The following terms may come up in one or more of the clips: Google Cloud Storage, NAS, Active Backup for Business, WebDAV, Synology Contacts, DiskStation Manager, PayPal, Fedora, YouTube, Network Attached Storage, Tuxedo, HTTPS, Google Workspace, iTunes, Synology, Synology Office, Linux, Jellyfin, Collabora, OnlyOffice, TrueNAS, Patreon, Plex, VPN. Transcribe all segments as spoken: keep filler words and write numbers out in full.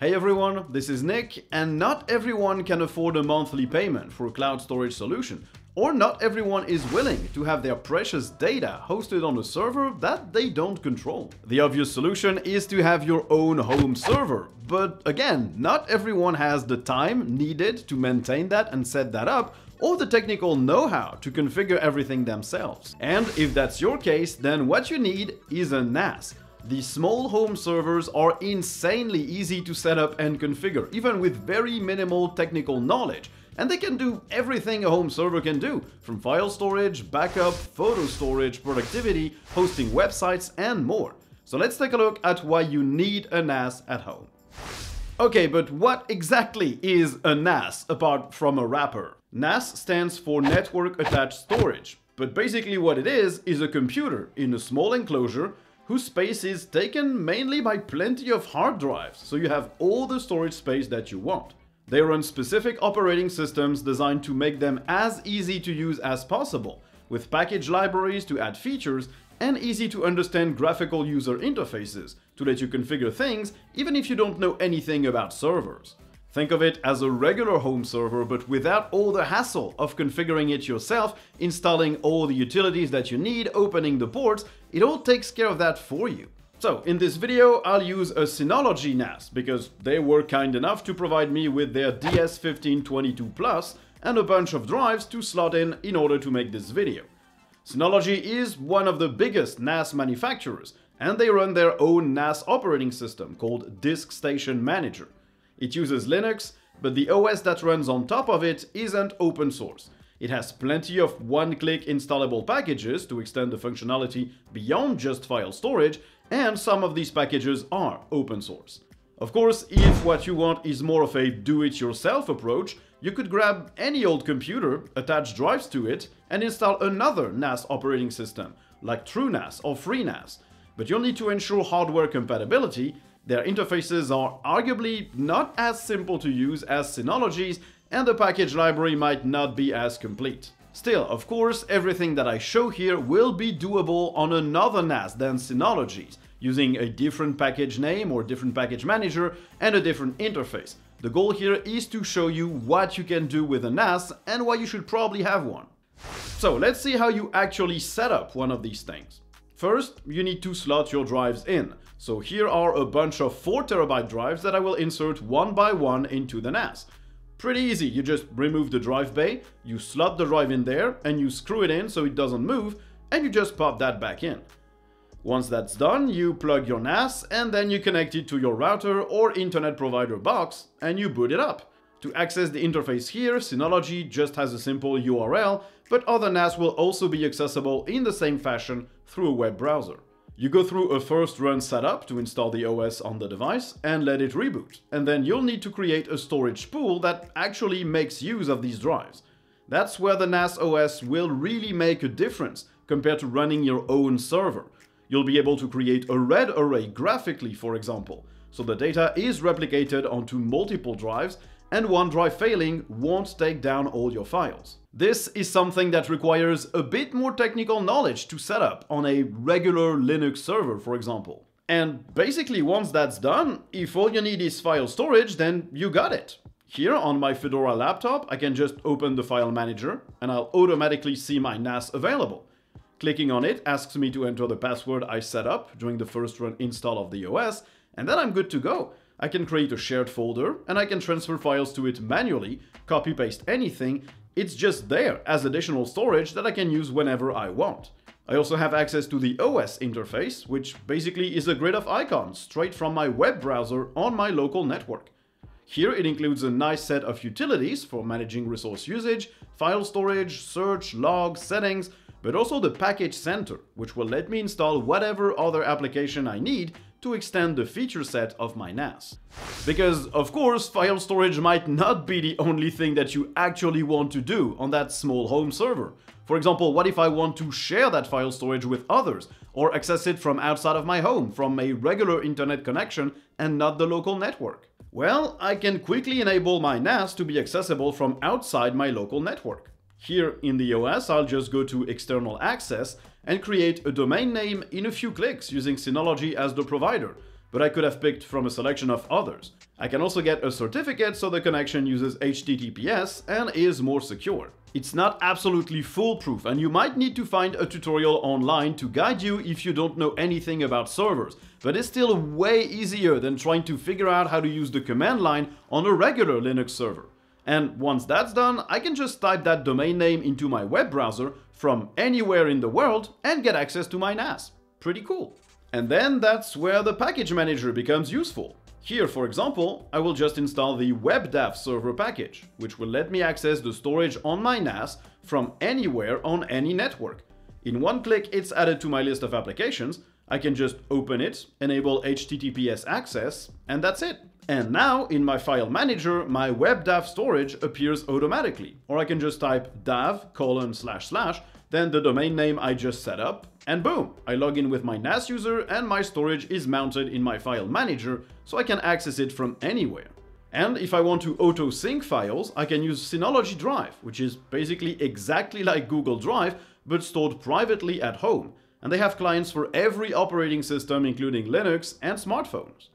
Hey everyone, this is Nick, and not everyone can afford a monthly payment for a cloud storage solution, or not everyone is willing to have their precious data hosted on a server that they don't control. The obvious solution is to have your own home server, but again, not everyone has the time needed to maintain that and set that up, or the technical know-how to configure everything themselves. And if that's your case, then what you need is a N A S. These small home servers are insanely easy to set up and configure, even with very minimal technical knowledge. And they can do everything a home server can do, from file storage, backup, photo storage, productivity, hosting websites, and more. So let's take a look at why you need a N A S at home. Okay, but what exactly is a N A S apart from a wrapper? N A S stands for Network Attached Storage, but basically what it is is a computer in a small enclosure whose space is taken mainly by plenty of hard drives, so you have all the storage space that you want. They run specific operating systems designed to make them as easy to use as possible, with package libraries to add features and easy to understand graphical user interfaces to let you configure things even if you don't know anything about servers. Think of it as a regular home server, but without all the hassle of configuring it yourself, installing all the utilities that you need, opening the ports. It all takes care of that for you. So in this video, I'll use a Synology N A S because they were kind enough to provide me with their D S fifteen twenty-two plus and a bunch of drives to slot in in order to make this video. Synology is one of the biggest N A S manufacturers, and they run their own N A S operating system called DiskStation Manager. It uses Linux, but the O S that runs on top of it isn't open source. It has plenty of one-click installable packages to extend the functionality beyond just file storage, and some of these packages are open source. Of course, if what you want is more of a do-it-yourself approach, you could grab any old computer, attach drives to it, and install another N A S operating system, like TrueNAS or FreeNAS. But you'll need to ensure hardware compatibility. Their interfaces are arguably not as simple to use as Synology's, and the package library might not be as complete. Still, of course, everything that I show here will be doable on another N A S than Synology's, using a different package name or different package manager and a different interface. The goal here is to show you what you can do with a N A S and why you should probably have one. So let's see how you actually set up one of these things. First, you need to slot your drives in. So here are a bunch of four terabyte drives that I will insert one by one into the N A S. Pretty easy, you just remove the drive bay, you slot the drive in there, and you screw it in so it doesn't move, and you just pop that back in. Once that's done, you plug your N A S, and then you connect it to your router or internet provider box, and you boot it up. To access the interface here, Synology just has a simple U R L, but other N A S will also be accessible in the same fashion through a web browser. You go through a first run setup to install the O S on the device and let it reboot, and then you'll need to create a storage pool that actually makes use of these drives. That's where the N A S O S will really make a difference compared to running your own server. You'll be able to create a RAID array graphically, for example, so the data is replicated onto multiple drives, and one drive failing won't take down all your files. This is something that requires a bit more technical knowledge to set up on a regular Linux server, for example. And basically, once that's done, if all you need is file storage, then you got it. Here on my Fedora laptop, I can just open the file manager and I'll automatically see my N A S available. Clicking on it asks me to enter the password I set up during the first run install of the O S, and then I'm good to go. I can create a shared folder, and I can transfer files to it manually, copy-paste anything. It's just there as additional storage that I can use whenever I want. I also have access to the O S interface, which basically is a grid of icons straight from my web browser on my local network. Here it includes a nice set of utilities for managing resource usage, file storage, search, log, settings, but also the package center, which will let me install whatever other application I need to extend the feature set of my N A S. Because, of course, file storage might not be the only thing that you actually want to do on that small home server. For example, what if I want to share that file storage with others, or access it from outside of my home, from a regular internet connection and not the local network? Well, I can quickly enable my N A S to be accessible from outside my local network. Here in the O S, I'll just go to External Access and create a domain name in a few clicks using Synology as the provider. but I could have picked from a selection of others. I can also get a certificate so the connection uses H T T P S and is more secure. It's not absolutely foolproof, and you might need to find a tutorial online to guide you if you don't know anything about servers, but it's still way easier than trying to figure out how to use the command line on a regular Linux server. And once that's done, I can just type that domain name into my web browser from anywhere in the world and get access to my N A S. Pretty cool. And then that's where the package manager becomes useful. Here, for example, I will just install the WebDAV server package, which will let me access the storage on my N A S from anywhere on any network. In one click, it's added to my list of applications. I can just open it, enable H T T P S access, and that's it. And now, in my file manager, my WebDAV storage appears automatically. Or I can just type dav colon slash slash, then the domain name I just set up, and boom, I log in with my N A S user and my storage is mounted in my file manager, so I can access it from anywhere. And if I want to auto-sync files, I can use Synology Drive, which is basically exactly like Google Drive, but stored privately at home. And they have clients for every operating system, including Linux and smartphones.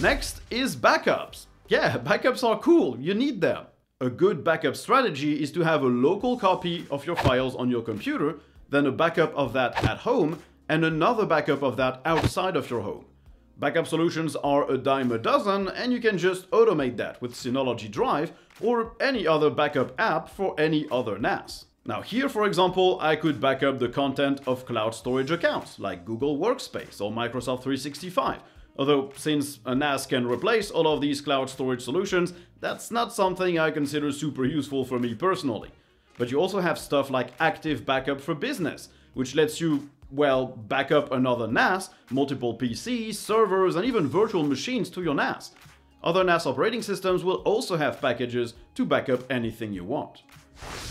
Next is backups. Yeah, backups are cool, you need them. A good backup strategy is to have a local copy of your files on your computer, then a backup of that at home, and another backup of that outside of your home. Backup solutions are a dime a dozen, and you can just automate that with Synology Drive or any other backup app for any other N A S. Now here, for example, I could back up the content of cloud storage accounts like Google Workspace or Microsoft three sixty-five. Although, since a N A S can replace all of these cloud storage solutions, that's not something I consider super useful for me personally. But you also have stuff like Active Backup for Business, which lets you, well, back up another N A S, multiple P Cs, servers, and even virtual machines to your N A S. Other N A S operating systems will also have packages to back up anything you want.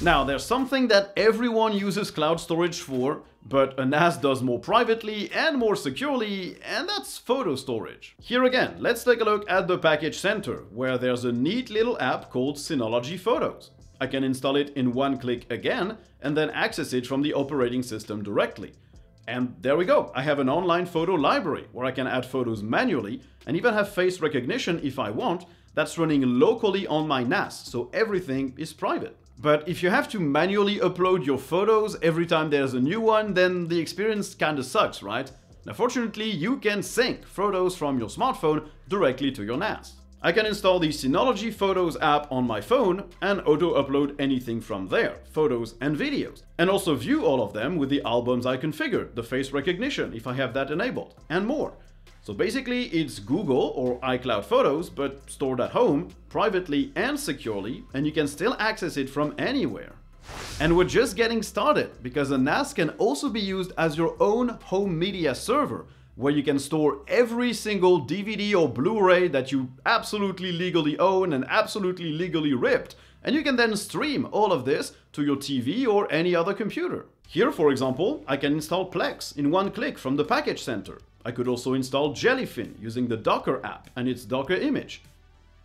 Now, there's something that everyone uses cloud storage for, but a N A S does more privately and more securely, and that's photo storage. Here again, let's take a look at the package center, where there's a neat little app called Synology Photos. I can install it in one click again, and then access it from the operating system directly. And there we go, I have an online photo library, where I can add photos manually, and even have face recognition if I want, that's running locally on my N A S, so everything is private. But if you have to manually upload your photos every time there's a new one, then the experience kinda sucks, right? Now fortunately, you can sync photos from your smartphone directly to your N A S. I can install the Synology Photos app on my phone and auto-upload anything from there, photos and videos. And also view all of them with the albums I configured, the face recognition if I have that enabled, and more. So basically, it's Google or iCloud Photos, but stored at home, privately and securely, and you can still access it from anywhere. And we're just getting started, because a N A S can also be used as your own home media server, where you can store every single D V D or Blu-ray that you absolutely legally own and absolutely legally ripped, and you can then stream all of this to your T V or any other computer. Here, for example, I can install Plex in one click from the package center. I could also install Jellyfin using the Docker app and its Docker image.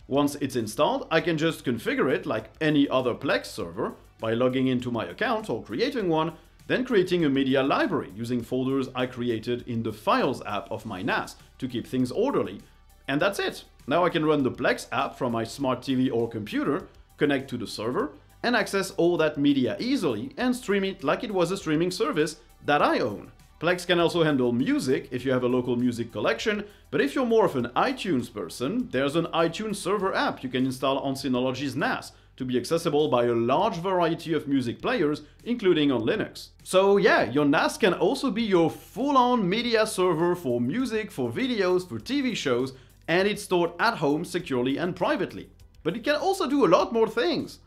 Once it's installed, I can just configure it like any other Plex server by logging into my account or creating one, then creating a media library using folders I created in the Files app of my N A S to keep things orderly. And that's it. Now I can run the Plex app from my smart T V or computer, connect to the server, and access all that media easily and stream it like it was a streaming service that I own. Plex can also handle music if you have a local music collection, but if you're more of an iTunes person, there's an iTunes server app you can install on Synology's N A S to be accessible by a large variety of music players, including on Linux. So yeah, your N A S can also be your full-on media server for music, for videos, for T V shows, and it's stored at home securely and privately. But it can also do a lot more things,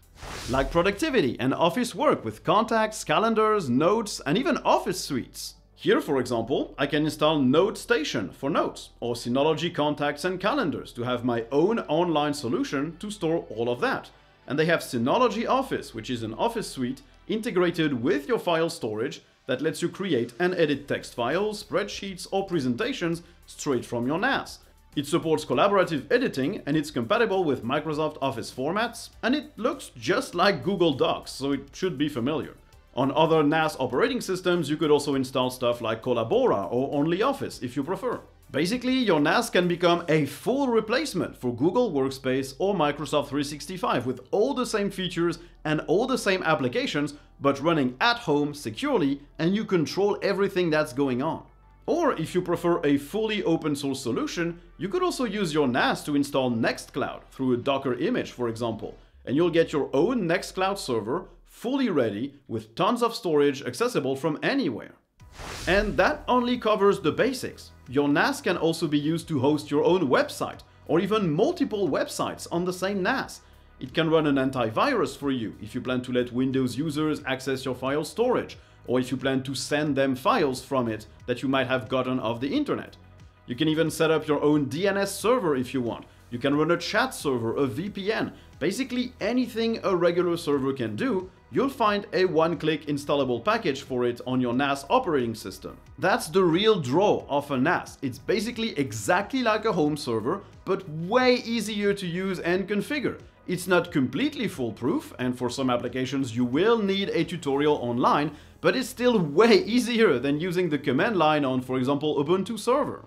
like productivity and office work with contacts, calendars, notes, and even office suites. Here, for example, I can install Note Station for notes, or Synology Contacts and Calendars to have my own online solution to store all of that. And they have Synology Office, which is an office suite integrated with your file storage that lets you create and edit text files, spreadsheets, or presentations straight from your N A S. It supports collaborative editing, and it's compatible with Microsoft Office formats, and it looks just like Google Docs, so it should be familiar. On other N A S operating systems, you could also install stuff like Collabora or OnlyOffice if you prefer. Basically, your N A S can become a full replacement for Google Workspace or Microsoft three sixty-five with all the same features and all the same applications, but running at home securely, and you control everything that's going on. Or if you prefer a fully open source solution, you could also use your N A S to install Nextcloud through a Docker image, for example, and you'll get your own Nextcloud server fully ready with tons of storage accessible from anywhere. And that only covers the basics. Your N A S can also be used to host your own website or even multiple websites on the same N A S. It can run an antivirus for you if you plan to let Windows users access your file storage, or if you plan to send them files from it that you might have gotten off the internet. You can even set up your own D N S server if you want. You can run a chat server, a V P N. Basically anything a regular server can do, you'll find a one-click installable package for it on your N A S operating system. That's the real draw of a N A S. It's basically exactly like a home server, but way easier to use and configure. It's not completely foolproof, and for some applications you will need a tutorial online, but it's still way easier than using the command line on, for example, Ubuntu server.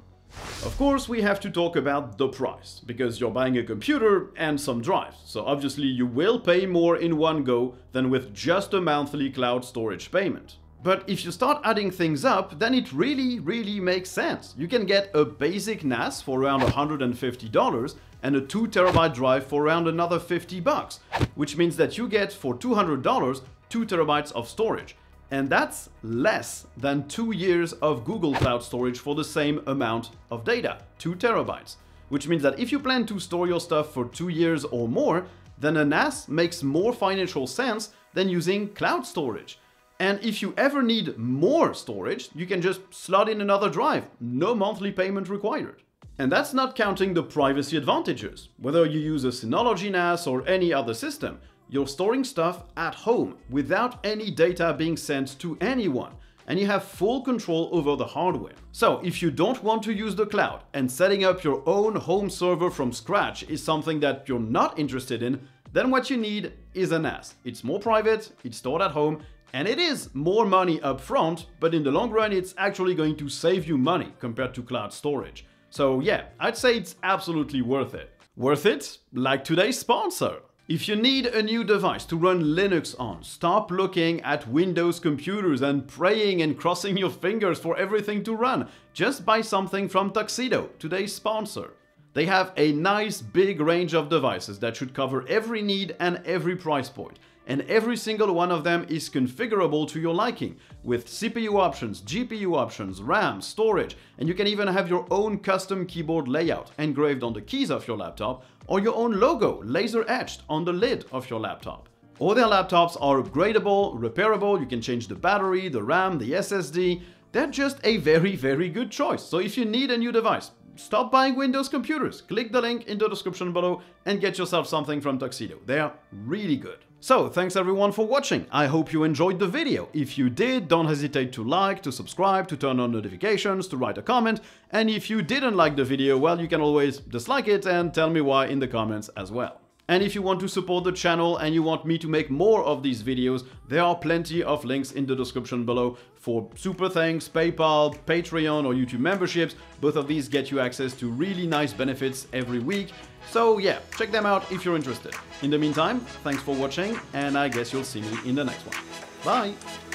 Of course, we have to talk about the price, because you're buying a computer and some drives, so obviously you will pay more in one go than with just a monthly cloud storage payment. But if you start adding things up, then it really, really makes sense. You can get a basic N A S for around one hundred fifty dollars, and a two terabyte drive for around another fifty bucks, which means that you get for two hundred dollars two terabytes of storage. And that's less than two years of Google Cloud Storage for the same amount of data, two terabytes. Which means that if you plan to store your stuff for two years or more, then a N A S makes more financial sense than using cloud storage. And if you ever need more storage, you can just slot in another drive, no monthly payment required. And that's not counting the privacy advantages. Whether you use a Synology N A S or any other system, you're storing stuff at home without any data being sent to anyone, and you have full control over the hardware. So if you don't want to use the cloud and setting up your own home server from scratch is something that you're not interested in, then what you need is a N A S. It's more private, it's stored at home, and it is more money up front, but in the long run it's actually going to save you money compared to cloud storage. So yeah, I'd say it's absolutely worth it. Worth it? Like today's sponsor! If you need a new device to run Linux on, stop looking at Windows computers and praying and crossing your fingers for everything to run. Just buy something from Tuxedo, today's sponsor. They have a nice big range of devices that should cover every need and every price point. And every single one of them is configurable to your liking, with C P U options, G P U options, RAM, storage, and you can even have your own custom keyboard layout engraved on the keys of your laptop, or your own logo laser etched on the lid of your laptop. All their laptops are upgradable, repairable, you can change the battery, the RAM, the S S D. They're just a very, very good choice. So if you need a new device, stop buying Windows computers. Click the link in the description below and get yourself something from Tuxedo. They're really good. So thanks everyone for watching. I hope you enjoyed the video. If you did, don't hesitate to like, to subscribe, to turn on notifications, to write a comment. And if you didn't like the video, well, you can always dislike it and tell me why in the comments as well. And if you want to support the channel and you want me to make more of these videos, there are plenty of links in the description below for super thanks, PayPal, Patreon or YouTube memberships. Both of these get you access to really nice benefits every week. So yeah, check them out if you're interested. In the meantime, thanks for watching, and I guess you'll see me in the next one. Bye!